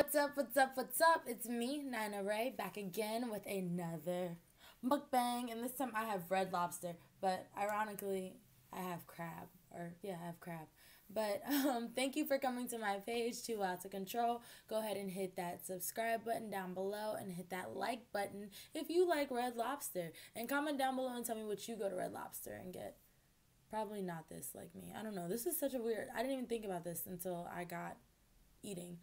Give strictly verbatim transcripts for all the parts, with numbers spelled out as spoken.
What's up, what's up, what's up? It's me, Nina Ray, back again with another mukbang, and this time I have red lobster, but ironically, I have crab, or yeah, I have crab. But um, thank you for coming to my page, Too Wild to Control. Go ahead and hit that subscribe button down below and hit that like button if you like red lobster. And comment down below and tell me what you go to Red Lobster and get. Probably not this, like me. I don't know. This is such a weird... I didn't even think about this until I got eating.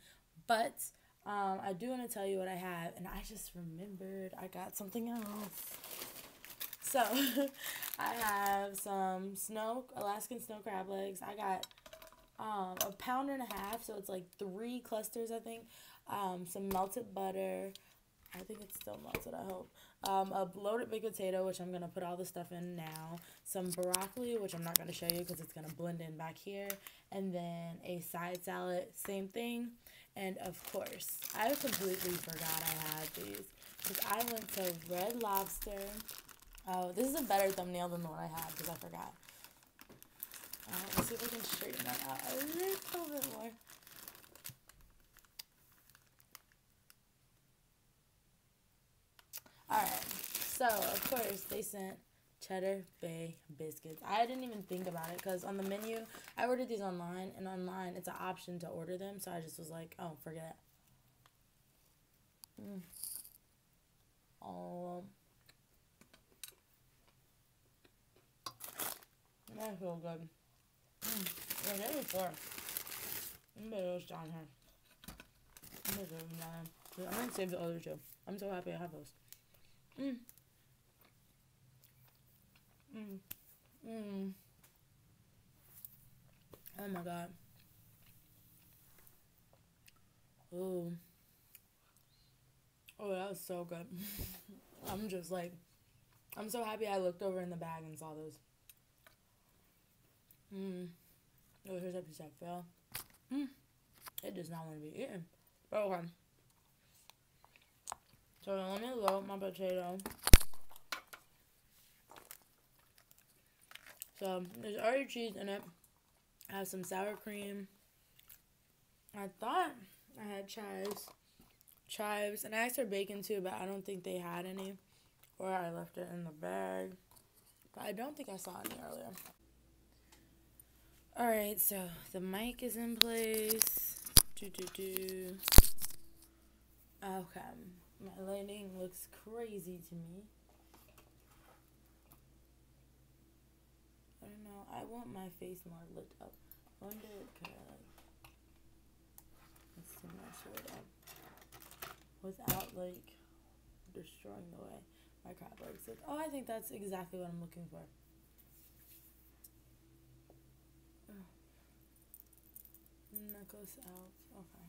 But um, I do want to tell you what I have. And I just remembered I got something else. So, I have some snow Alaskan snow crab legs. I got... Um, a pound and a half, so it's like three clusters, I think. Um, some melted butter. I think it's still melted, I hope. Um, a loaded baked potato, which I'm going to put all the stuff in now. Some broccoli, which I'm not going to show you because it's going to blend in back here. And then a side salad, same thing. And, of course, I completely forgot I had these because I went to Red Lobster. Oh, this is a better thumbnail than the one I had because I forgot. Uh, let's see if I can straighten that out a little bit more. Alright, so of course they sent Cheddar Bay biscuits. I didn't even think about it because on the menu, I ordered these online, and online it's an option to order them, so I just was like, oh, forget it. Mm. Oh. That feels good. Mm. I did it before. I'm gonna roast down here. I'm gonna save them down. I'm gonna save the other two. I'm so happy I have those. Mmm. Mmm. Mmm. Oh my god. Ooh. Oh, that was so good. I'm just like, I'm so happy I looked over in the bag and saw those. Mmm. Oh, here's that piece that fell. Mmm. It does not want to be eaten. But okay. So let me load my potato. So there's already cheese in it. I have some sour cream. I thought I had chives. Chives. And I asked for bacon too, but I don't think they had any. Or I left it in the bag. But I don't think I saw any earlier. Alright, so the mic is in place. Do, do, do. Okay. My lighting looks crazy to me. I don't know. I want my face more lit up. I wonder, could I, like, let's see my shirt up without, like, destroying the way my crab legs look. Oh, I think that's exactly what I'm looking for. Necklace out. Okay.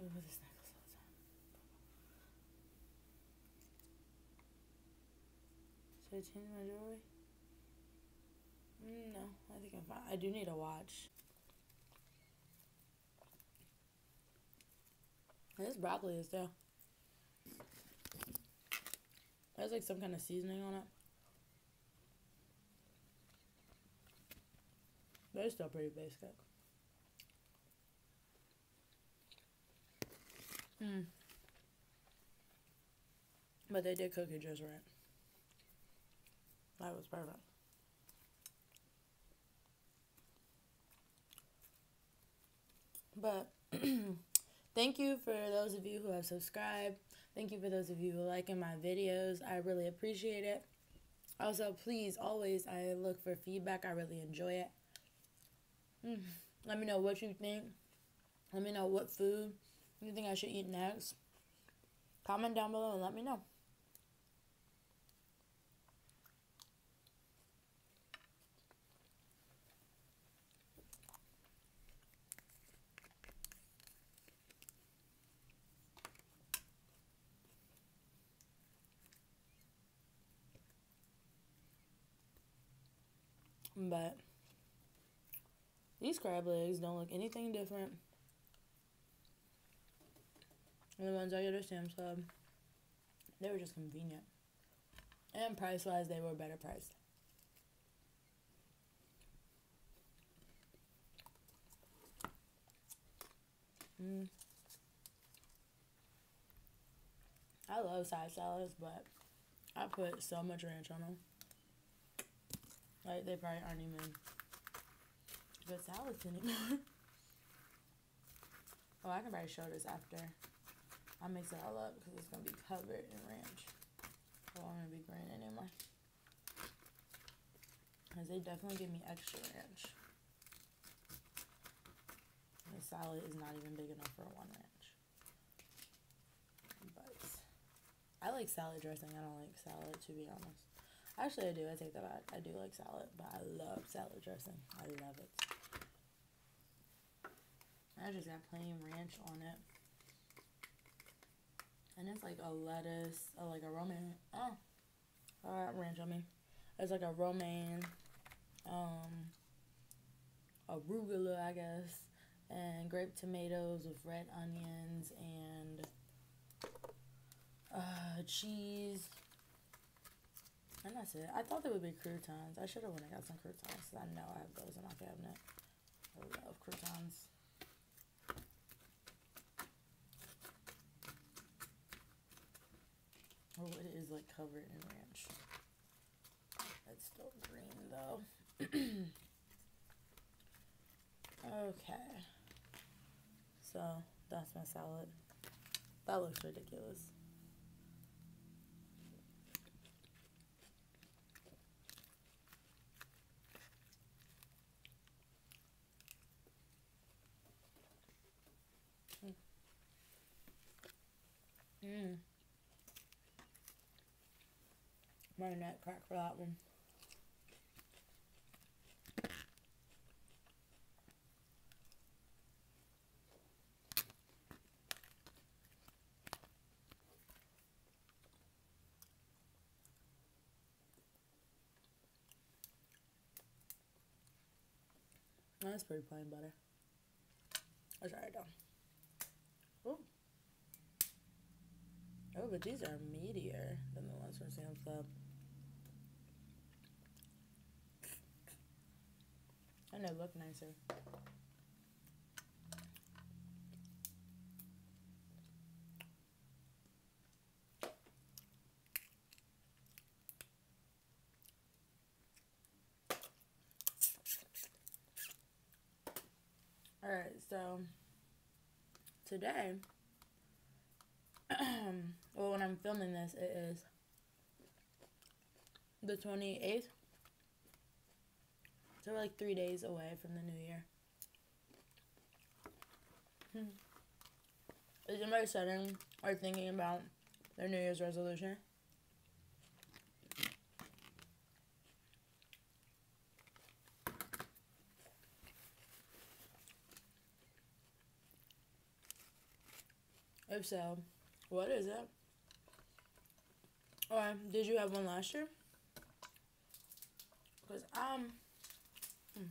Ooh, this necklace all the time. Should I change my jewelry? No, I think I'm fine. I do need a watch. This broccoli is there. There's like some kind of seasoning on it. They're still pretty basic. Mm. But they did cook it just right. That was perfect. But thank you for those of you who have subscribed. Thank you for those of you who are liking my videos. I really appreciate it. Also, please, always, I look for feedback. I really enjoy it. Mm. Let me know what you think. Let me know what food you think I should eat next. Comment down below and let me know. But these crab legs don't look anything different than the ones I get at Sam's Club. They were just convenient. And price-wise, they were better priced. Mm. Mm. I love side salads, but I put so much ranch on them. Like, they probably aren't even good salads anymore. Oh, I can probably show this after I mix it all up because it's going to be covered in ranch. I don't want to be green anymore. Because they definitely give me extra ranch. The salad is not even big enough for one ranch. But I like salad dressing. I don't like salad, to be honest. Actually, I do. I take that back. I do like salad, but I love salad dressing. I love it. I just got plain ranch on it. And it's like a lettuce, or like a romaine. Oh, uh, ranch on me. It's like a romaine, um, arugula, I guess, and grape tomatoes with red onions and uh, cheese. And that's it. I thought there would be croutons. I should have went and got some croutons, because I know I have those in my cabinet. I love croutons. Oh, it is like covered in ranch. It's still green though. Okay. So that's my salad. That looks ridiculous. Mmm. Mm. My neck cracked for that one. That's pretty plain butter. I'll try it down. Oh. Oh, but these are meatier than the ones from Sam's Club. And they look nicer. Alright, so today, well, when I'm filming this, it is the twenty-eighth. So we're like three days away from the new year. Hmm. Is anybody setting or thinking about their New Year's resolution? If so, what is it? Or did you have one last year? Because I'm... Hmm.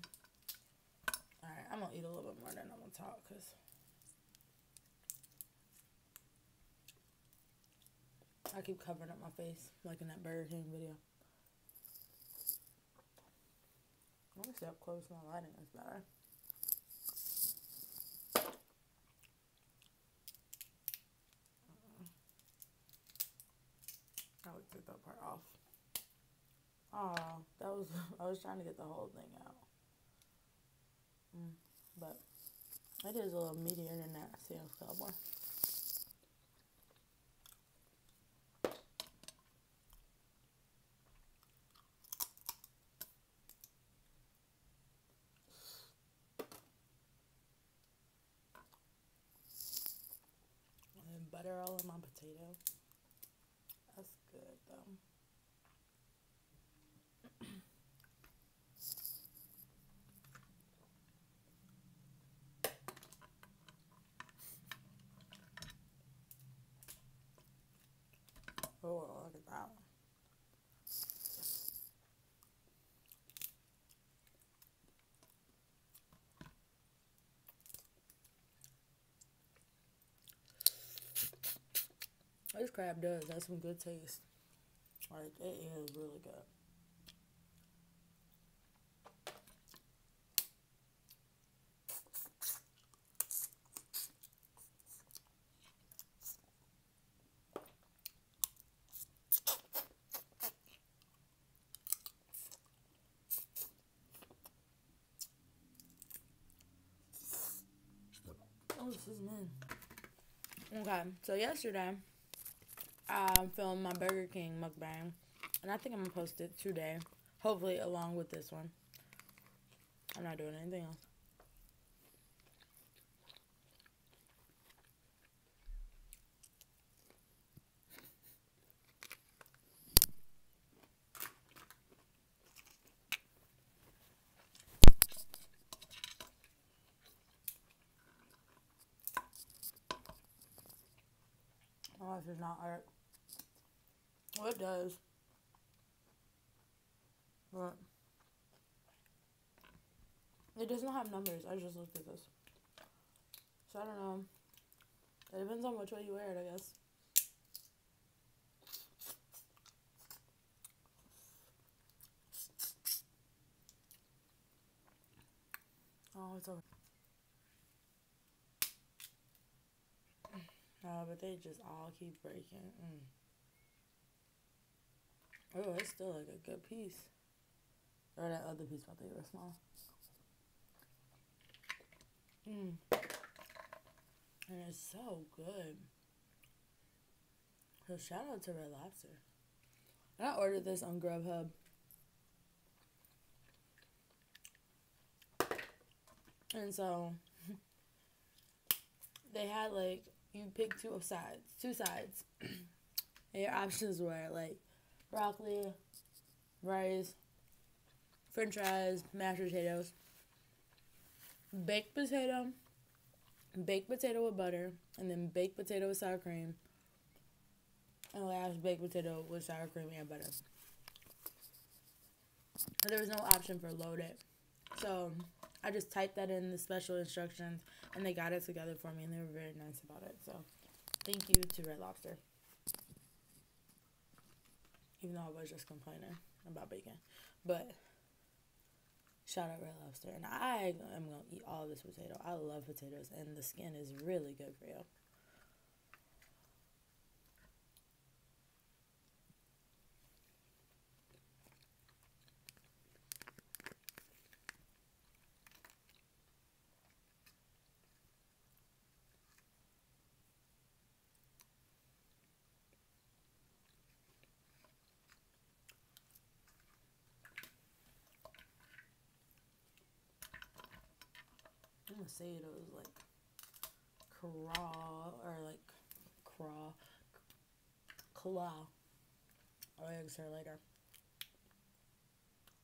Alright, I'm going to eat a little bit more than I'm going to talk, because I keep covering up my face, like in that Burger King video. Let me see up close, my lighting is better. I would take that part off. Oh, that was, I was trying to get the whole thing out. Mm, but it is a little meatier than that Sam's Club one. And then butter all in my potato. That's good though. Oh, look at that one. This crab does have some good taste. Like, it is really good. Oh, this is mine. Okay, so yesterday I filmed my Burger King mukbang, and I think I'm going to post it today, hopefully along with this one. I'm not doing anything else. Oh, this does not hurt. Well, it does. But it doesn't have numbers. I just looked at this. So, I don't know. It depends on which way you wear it, I guess. Oh, it's over. No, but they just all keep breaking. Mm. Oh, it's still like a good piece. Or that other piece, but they were small. Mm. And it's so good. So shout out to Red Lobster. And I ordered this on Grubhub. And so they had like, you pick two sides, two sides. And your options were like broccoli, rice, french fries, mashed potatoes, baked potato, baked potato with butter, and then baked potato with sour cream, and last baked potato with sour cream and butter. But there was no option for loaded. So I just typed that in the special instructions, and they got it together for me, and they were very nice about it. So, thank you to Red Lobster. Even though I was just complaining about bacon. But, shout out Red Lobster. And I am going to eat all this potato. I love potatoes, and the skin is really good for you. Potatoes like craw or like craw claw. I'll answer later.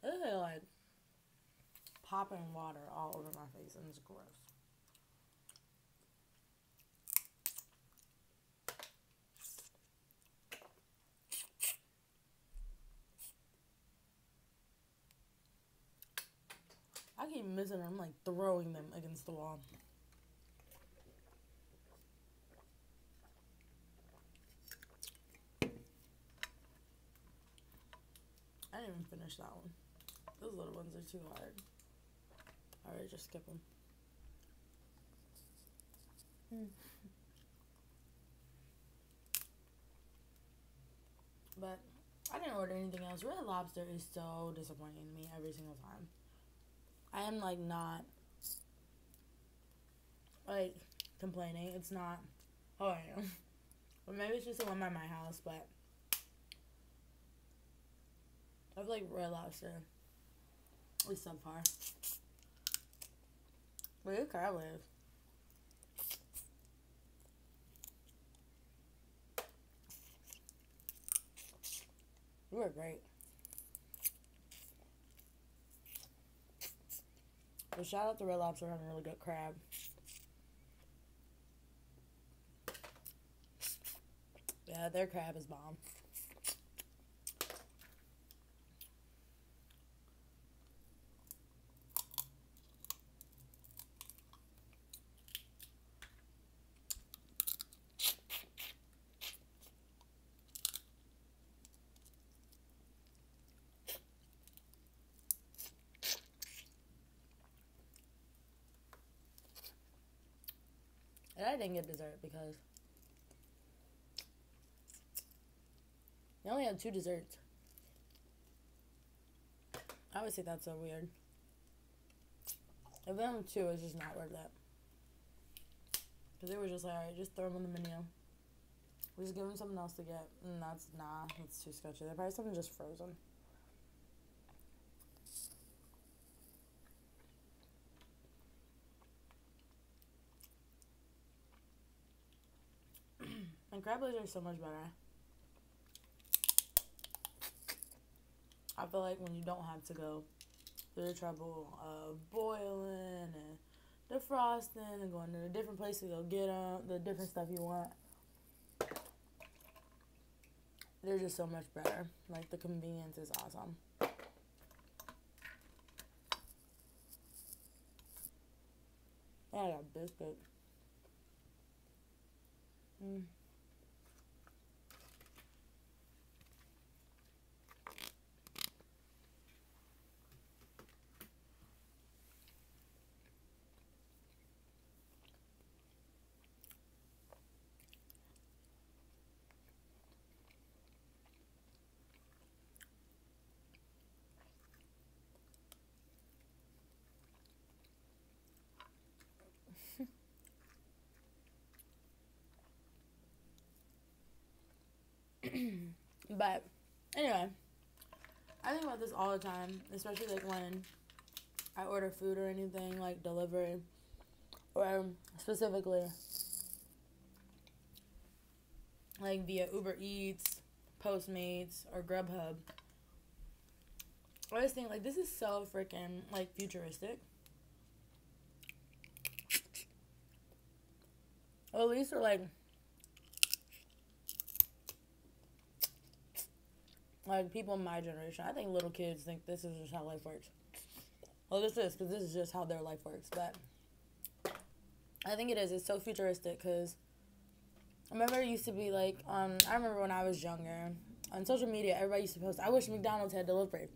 This is like popping water all over my face, and it's gross. I keep missing them. I'm like throwing them against the wall. I didn't even finish that one. Those little ones are too hard. Alright, just skip them. Mm. But I didn't order anything else. Red Lobster is so disappointing to me every single time. I am, like, not, like, complaining. It's not how I am. But maybe it's just the one by my house, but I have, like, Red Lobster. It's subpar. But good crab legs. You were great. So shout out to Red Lobster for having really good crab. Yeah, their crab is bomb. And I didn't get dessert because they only had two desserts. I would say that's so weird. If they only two, it's just not worth it. Because they were just like, all right, just throw them on the menu. We just give them something else to get. And that's, nah, it's too sketchy. They're probably something just frozen. And crab legs are so much better. I feel like when you don't have to go through the trouble of boiling and defrosting and going to a different place to go get them, the different stuff you want, they're just so much better. Like, the convenience is awesome. I got a biscuit. Mm. But anyway, I think about this all the time, especially like when I order food or anything, like delivery, or specifically like via Uber Eats, Postmates, or Grubhub. I always think like this is so freaking like futuristic. Or at least they're like. Like, people in my generation, I think little kids think this is just how life works. Well, this is, because this is just how their life works. But I think it is. It's so futuristic, because I remember it used to be, like, um, I remember when I was younger, on social media, everybody used to post, I wish McDonald's had delivery.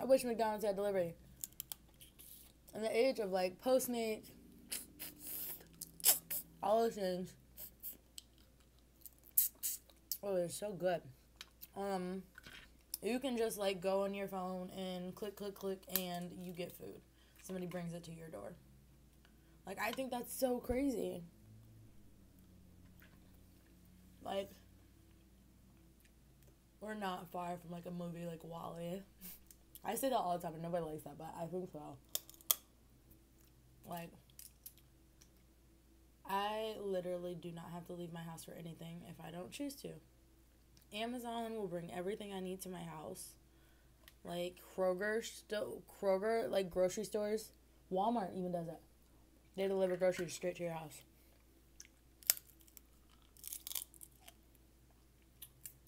I wish McDonald's had delivery. In the age of, like, Postmates, all those things. Oh, they're so good. Um, you can just, like, go on your phone and click, click, click, and you get food. Somebody brings it to your door. Like, I think that's so crazy. Like, we're not far from, like, a movie like WALL-E. I say that all the time, and nobody likes that, but I think so. Like, I literally do not have to leave my house for anything if I don't choose to. Amazon will bring everything I need to my house. Like, Kroger, st- Kroger, like, grocery stores. Walmart even does it. They deliver groceries straight to your house.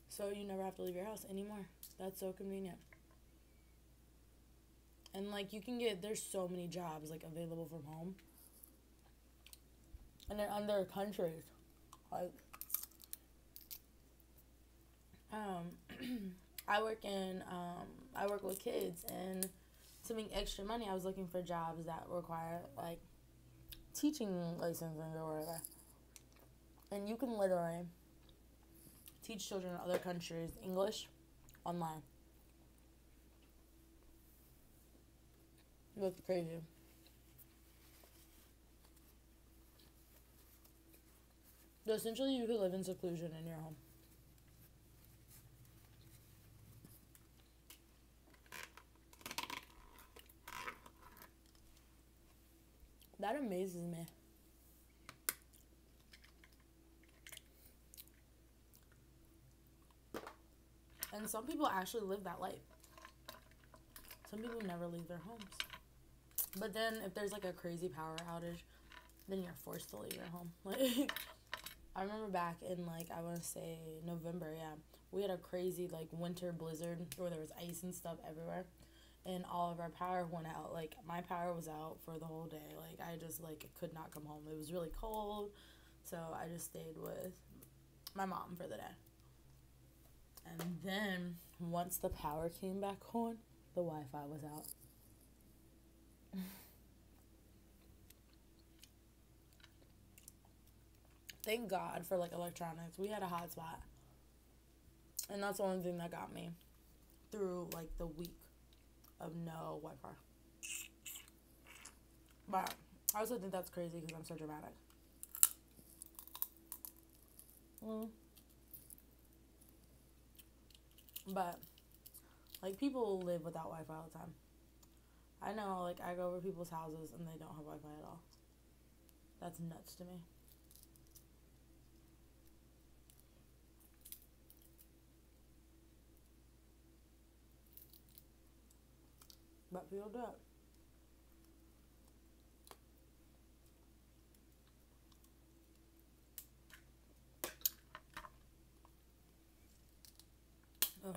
So you never have to leave your house anymore. That's so convenient. And, like, you can get, there's so many jobs, like, available from home. And then other countries, like, um, I work in, um, I work with kids, and to make extra money, I was looking for jobs that require, like, teaching licenses or whatever, and you can literally teach children in other countries English online. That's crazy. So essentially, you could live in seclusion in your home. That amazes me. And some people actually live that life. Some people never leave their homes. But then, if there's like a crazy power outage, then you're forced to leave your home. Like... I remember back in, like, I want to say November, yeah. We had a crazy, like, winter blizzard where there was ice and stuff everywhere. And all of our power went out. Like, my power was out for the whole day. Like, I just, like, could not come home. It was really cold. So I just stayed with my mom for the day. And then once the power came back on, the Wi-Fi was out. Thank God for, like, electronics. We had a hotspot. And that's the only thing that got me through, like, the week of no Wi-Fi. But I also think that's crazy because I'm so dramatic. Mm. But, like, people live without Wi-Fi all the time. I know, like, I go over people's houses and they don't have Wi-Fi at all. That's nuts to me. But people do it. Oh.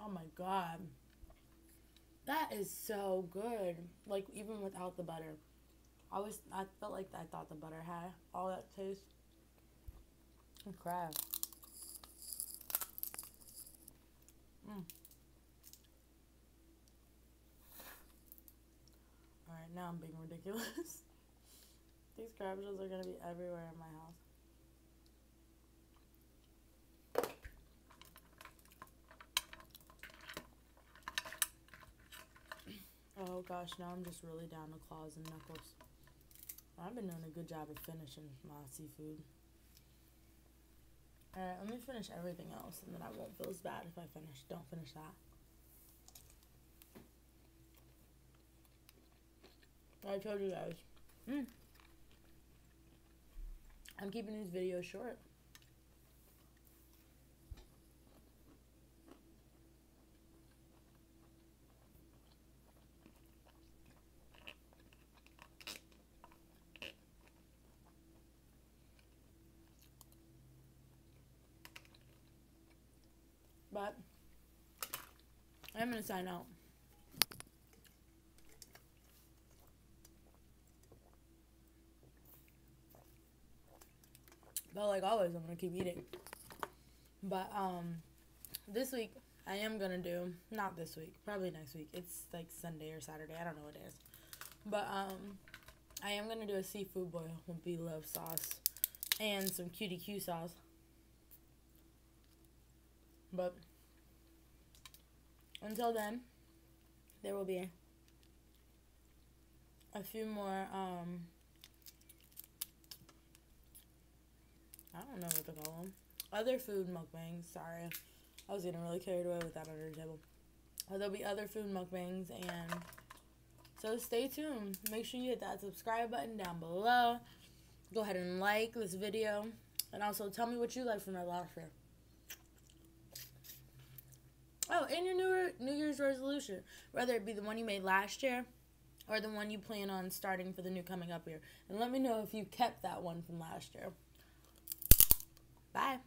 Oh my God. That is so good. Like, even without the butter. I always, I felt like I thought the butter had all that taste. And crab. Mm. Alright, now I'm being ridiculous. These crab shells are going to be everywhere in my house. Oh gosh, now I'm just really down to claws and knuckles. I've been doing a good job of finishing my seafood. Alright, let me finish everything else, and then I won't feel as bad if I finish. Don't finish that. I told you guys. Mm. I'm keeping these videos short. But I'm gonna sign out. But like always, I'm gonna keep eating. But um, this week I am gonna do, not this week, probably next week. It's like Sunday or Saturday. I don't know what it is. But um, I am gonna do a seafood boil with beloved sauce and some cutie Q sauce. But until then, there will be a few more, um, I don't know what to call them, other food mukbangs. Sorry, I was getting really carried away with that under the table. Uh, there'll be other food mukbangs, and so stay tuned. Make sure you hit that subscribe button down below. Go ahead and like this video, and also tell me what you like from Red Lobster. Oh, and your new New Year's resolution, whether it be the one you made last year or the one you plan on starting for the new coming up year. And let me know if you kept that one from last year. Bye.